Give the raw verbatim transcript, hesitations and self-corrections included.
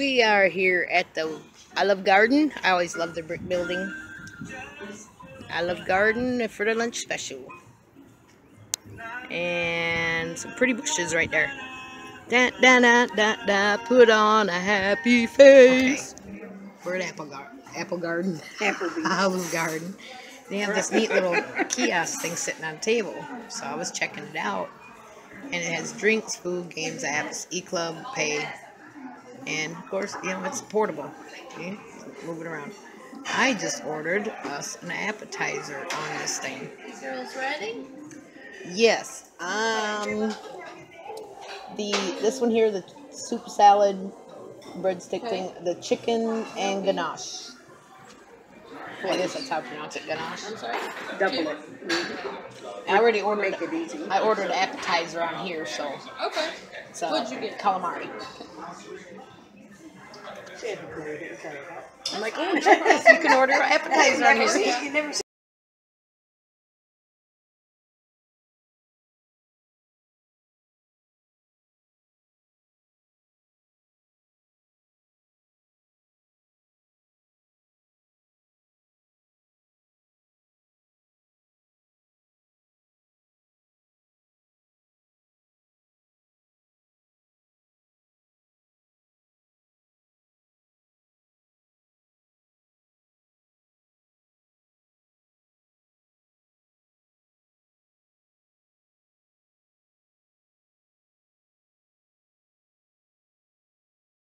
We are here at the I Love Garden. I always love the brick building. I Love Garden for the lunch special. And some pretty bushes right there. Da da da da da. Put on a happy face. Okay. We're at Apple Garden. Apple Garden. Applebee's. Olive Garden. They have this neat little kiosk thing sitting on a table. So I was checking it out. And it has drinks, food, games, apps, e-club, pay. And of course, you know, it's portable. Okay? Move it around. I just ordered us an appetizer on this thing. Is yours ready? Yes. Um the this one here, the soup salad breadstick okay. thing, the chicken and ganache. I guess that's how to pronounce it, ganache. I'm sorry. Double it. I already ordered. Make it easy. I ordered an appetizer on here, so. Okay. So what'd you get? Calamari. I'm like, oh, you can order an appetizer on here.